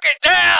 Target Down!